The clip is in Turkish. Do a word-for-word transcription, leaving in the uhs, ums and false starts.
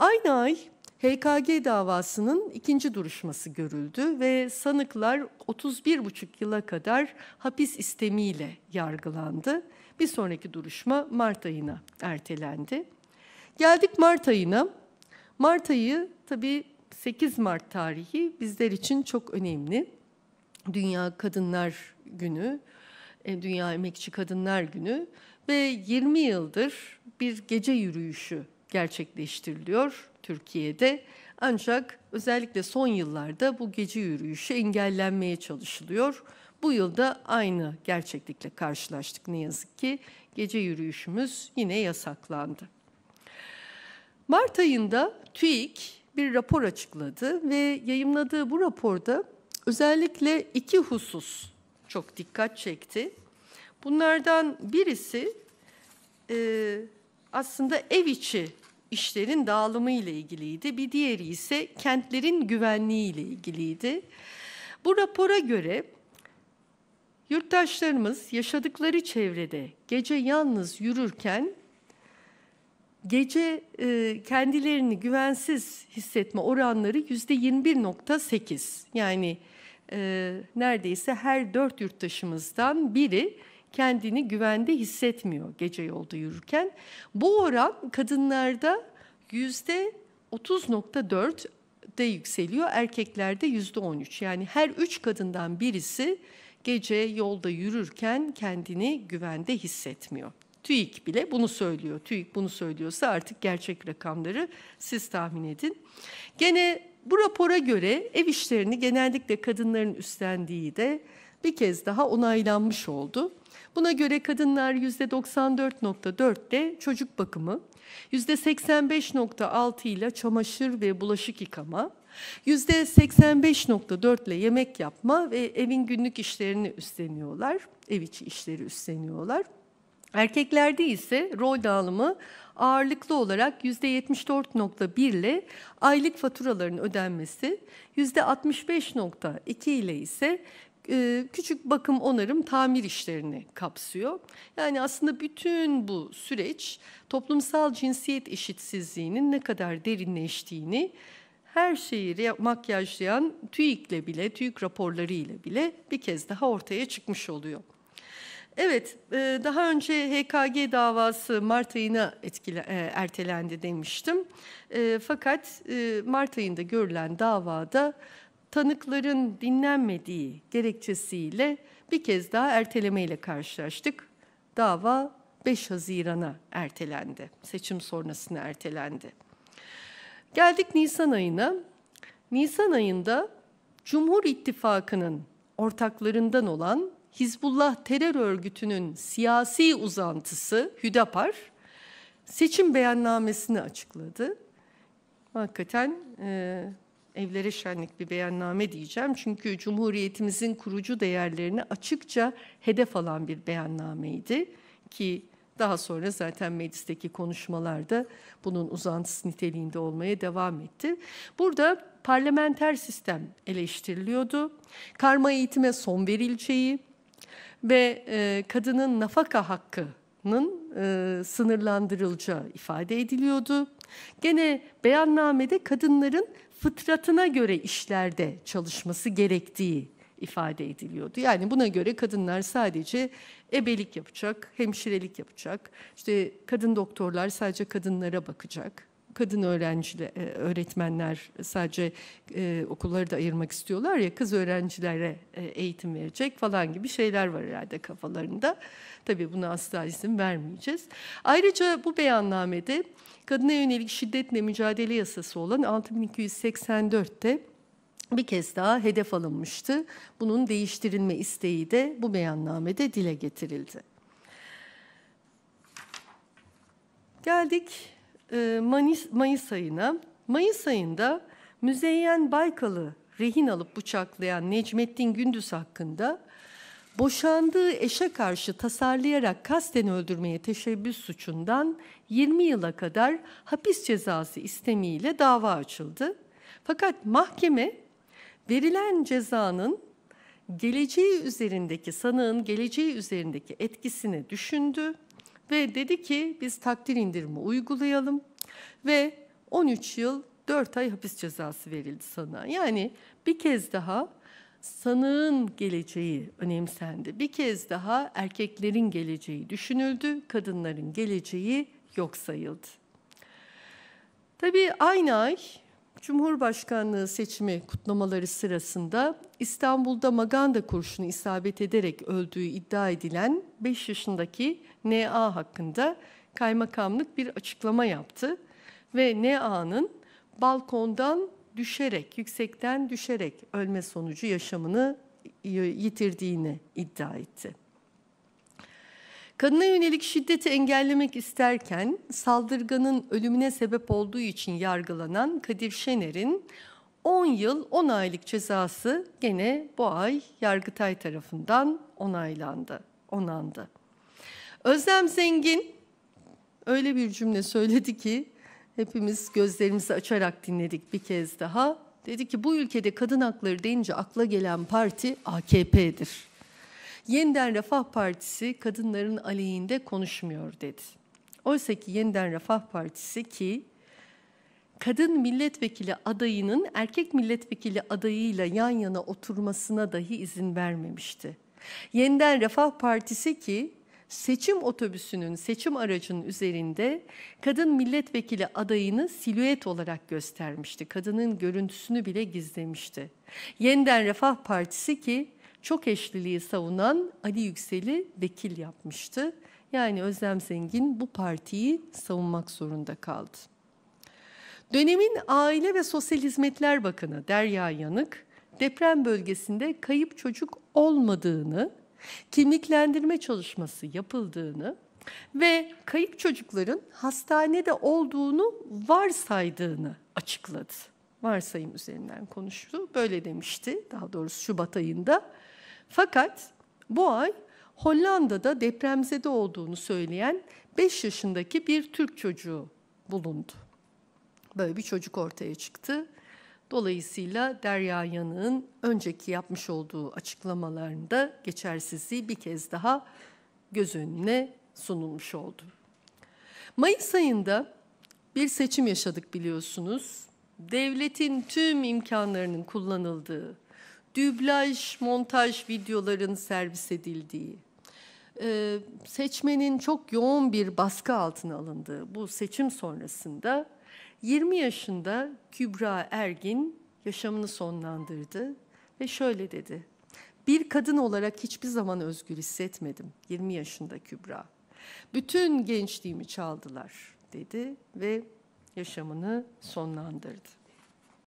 Aynı ay H K G davasının ikinci duruşması görüldü ve sanıklar otuz bir buçuk yıla kadar hapis istemiyle yargılandı. Bir sonraki duruşma Mart ayına ertelendi. Geldik Mart ayına. Mart ayı tabii sekiz Mart tarihi bizler için çok önemli. Dünya Kadınlar Günü, Dünya Emekçi Kadınlar Günü ve yirmi yıldır bir gece yürüyüşü gerçekleştiriliyor Türkiye'de. Ancak özellikle son yıllarda bu gece yürüyüşü engellenmeye çalışılıyor. Bu yılda aynı gerçeklikle karşılaştık ne yazık ki. Gece yürüyüşümüz yine yasaklandı. Mart ayında TÜİK bir rapor açıkladı ve yayımladığı bu raporda özellikle iki husus çok dikkat çekti. Bunlardan birisi e, aslında ev içi işlerin dağılımı ile ilgiliydi. Bir diğeri ise kentlerin güvenliği ile ilgiliydi. Bu rapora göre yurttaşlarımız yaşadıkları çevrede gece yalnız yürürken gece e, kendilerini güvensiz hissetme oranları yüzde yirmi bir nokta sekiz. Yani e, neredeyse her dört yurttaşımızdan biri kendini güvende hissetmiyor gece yolda yürürken. Bu oran kadınlarda yüzde otuz nokta dört'de yükseliyor, erkeklerde yüzde on üç. Yani her üç kadından birisi gece yolda yürürken kendini güvende hissetmiyor. TÜİK bile bunu söylüyor. TÜİK bunu söylüyorsa artık gerçek rakamları siz tahmin edin. Gene bu rapora göre ev işlerini genellikle kadınların üstlendiği de bir kez daha onaylanmış oldu. Buna göre kadınlar yüzde doksan dört nokta dört'te çocuk bakımı, yüzde seksen beş nokta altı ile çamaşır ve bulaşık yıkama, yüzde seksen beş nokta dört ile yemek yapma ve evin günlük işlerini üstleniyorlar, ev içi işleri üstleniyorlar. Erkeklerde ise rol dağılımı ağırlıklı olarak yüzde yetmiş dört nokta bir ile aylık faturaların ödenmesi, yüzde altmış beş nokta iki ile ise küçük bakım, onarım, tamir işlerini kapsıyor. Yani aslında bütün bu süreç toplumsal cinsiyet eşitsizliğinin ne kadar derinleştiğini her şeyi makyajlayan TÜİK'le bile, TÜİK raporları ile bile bir kez daha ortaya çıkmış oluyor. Evet, daha önce H K G davası Mart ayına etkile, ertelendi demiştim. Fakat Mart ayında görülen davada tanıkların dinlenmediği gerekçesiyle bir kez daha ertelemeyle karşılaştık. Dava beş Haziran'a ertelendi, seçim sonrasına ertelendi. Geldik Nisan ayına. Nisan ayında Cumhur İttifakı'nın ortaklarından olan Hizbullah terör örgütünün siyasi uzantısı Hüdapar seçim beyannamesini açıkladı. Hakikaten e, evlere şenlik bir beyanname diyeceğim. Çünkü Cumhuriyetimizin kurucu değerlerini açıkça hedef alan bir beyannameydi ki daha sonra zaten meclisteki konuşmalarda bunun uzantısı niteliğinde olmaya devam etti. Burada parlamenter sistem eleştiriliyordu. Karma eğitime son verileceği ve e, kadının nafaka hakkının e, sınırlandırılacağı ifade ediliyordu. Gene beyannamede kadınların fıtratına göre işlerde çalışması gerektiği ifade ediliyordu. Yani buna göre kadınlar sadece ebelik yapacak, hemşirelik yapacak, işte kadın doktorlar sadece kadınlara bakacak, kadın öğrenciler, öğretmenler sadece e, okulları da ayırmak istiyorlar ya, kız öğrencilere e, eğitim verecek falan gibi şeyler var herhalde kafalarında. Tabii buna asla izin vermeyeceğiz. Ayrıca bu beyannamede kadına yönelik şiddetle mücadele yasası olan altı bin iki yüz seksen dört'te bir kez daha hedef alınmıştı. Bunun değiştirilme isteği de bu beyannamede dile getirildi. Geldik Mayıs, Mayıs ayına. Mayıs ayında Müzeyyen Baykal'ı rehin alıp bıçaklayan Necmeddin Gündüz hakkında boşandığı eşe karşı tasarlayarak kasten öldürmeye teşebbüs suçundan yirmi yıla kadar hapis cezası istemiyle dava açıldı. Fakat mahkeme verilen cezanın geleceği üzerindeki, sanığın geleceği üzerindeki etkisini düşündü ve dedi ki biz takdir indirimi uygulayalım ve on on üç yıl dört ay hapis cezası verildi sanığa. Yani bir kez daha sanığın geleceği önemsendi. Bir kez daha erkeklerin geleceği düşünüldü, kadınların geleceği yok sayıldı. Tabii aynı ay Cumhurbaşkanlığı seçimi kutlamaları sırasında İstanbul'da maganda kurşunu isabet ederek öldüğü iddia edilen beş yaşındaki N A hakkında kaymakamlık bir açıklama yaptı ve N A'nın balkondan düşerek, yüksekten düşerek ölme sonucu yaşamını yitirdiğini iddia etti. Kadına yönelik şiddeti engellemek isterken saldırganın ölümüne sebep olduğu için yargılanan Kadir Şener'in on yıl on aylık cezası gene bu ay Yargıtay tarafından onaylandı, onandı. Özlem Zengin öyle bir cümle söyledi ki hepimiz gözlerimizi açarak dinledik bir kez daha. Dedi ki bu ülkede kadın hakları deyince akla gelen parti A K P'dir. Yeniden Refah Partisi kadınların aleyhinde konuşmuyor dedi. Oysa ki Yeniden Refah Partisi ki kadın milletvekili adayının erkek milletvekili adayıyla yan yana oturmasına dahi izin vermemişti. Yeniden Refah Partisi ki seçim otobüsünün, seçim aracının üzerinde kadın milletvekili adayını silüet olarak göstermişti. Kadının görüntüsünü bile gizlemişti. Yeniden Refah Partisi ki çok eşliliği savunan Ali Yüksel'i vekil yapmıştı. Yani Özlem Zengin bu partiyi savunmak zorunda kaldı. Dönemin Aile ve Sosyal Hizmetler Bakanı Derya Yanık, deprem bölgesinde kayıp çocuk olmadığını, kimliklendirme çalışması yapıldığını ve kayıp çocukların hastanede olduğunu varsaydığını açıkladı. Varsayım üzerinden konuştu. Böyle demişti, daha doğrusu Şubat ayında. Fakat bu ay Hollanda'da depremzede olduğunu söyleyen beş yaşındaki bir Türk çocuğu bulundu. Böyle bir çocuk ortaya çıktı. Dolayısıyla Derya Yanık'ın önceki yapmış olduğu açıklamalarında geçersizliği bir kez daha göz önüne sunulmuş oldu. Mayıs ayında bir seçim yaşadık biliyorsunuz. Devletin tüm imkanlarının kullanıldığı, dublaj, montaj videoların servis edildiği, seçmenin çok yoğun bir baskı altına alındığı bu seçim sonrasında yirmi yaşında Kübra Ergin yaşamını sonlandırdı ve şöyle dedi. Bir kadın olarak hiçbir zaman özgür hissetmedim. yirmi yaşında Kübra. Bütün gençliğimi çaldılar dedi ve yaşamını sonlandırdı.